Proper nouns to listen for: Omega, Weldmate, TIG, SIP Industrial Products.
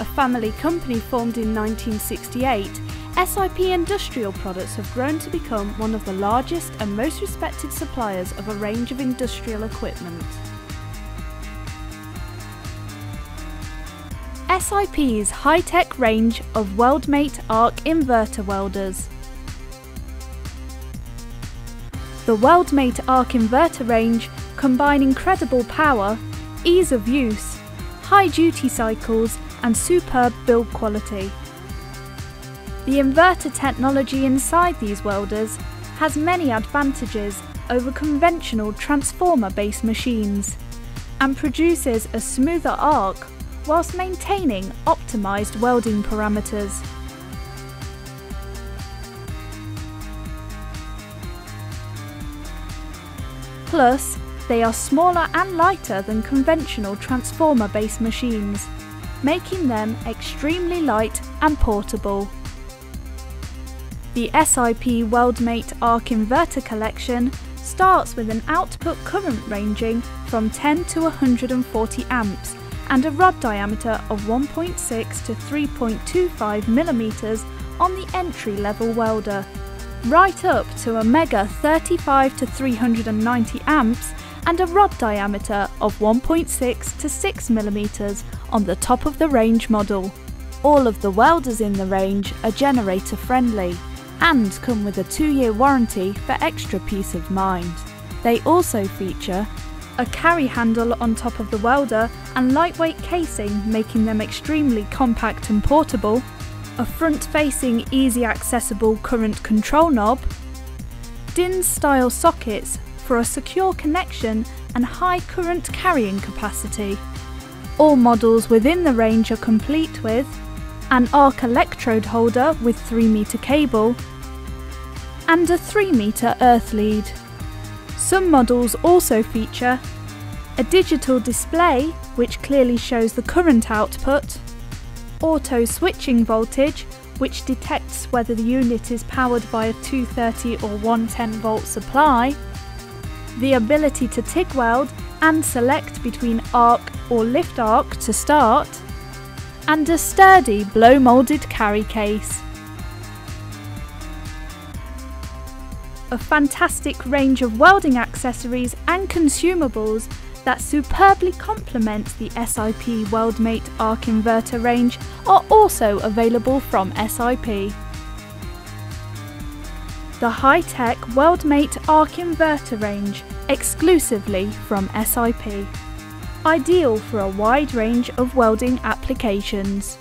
A family company formed in 1968, SIP Industrial Products have grown to become one of the largest and most respected suppliers of a range of industrial equipment. SIP's high-tech range of Weldmate arc inverter welders. The Weldmate arc inverter range combine incredible power, ease of use, high duty cycles and superb build quality. The inverter technology inside these welders has many advantages over conventional transformer-based machines and produces a smoother arc whilst maintaining optimised welding parameters. Plus, they are smaller and lighter than conventional transformer-based machines, making them extremely light and portable. The SIP Weldmate arc inverter collection starts with an output current ranging from 10 to 140 amps and a rod diameter of 1.6 to 3.25 millimeters on the entry-level welder, right up to Omega 35 to 390 amps and a rod diameter of 1.6 to 6 millimeters on the top of the range model. All of the welders in the range are generator friendly and come with a 2-year warranty for extra peace of mind. They also feature a carry handle on top of the welder and lightweight casing, making them extremely compact and portable, a front-facing, easy accessible current control knob, DIN-style sockets for a secure connection and high current carrying capacity. All models within the range are complete with an arc electrode holder with 3-meter cable and a 3-meter earth lead. Some models also feature a digital display which clearly shows the current output, auto switching voltage which detects whether the unit is powered by a 230 or 110 volt supply, the ability to TIG weld and select between arc or lift arc to start, and a sturdy blow moulded carry case. A fantastic range of welding accessories and consumables that superbly complement the SIP Weldmate arc inverter range are also available from SIP. The high-tech Weldmate arc inverter range, exclusively from SIP. Ideal for a wide range of welding applications.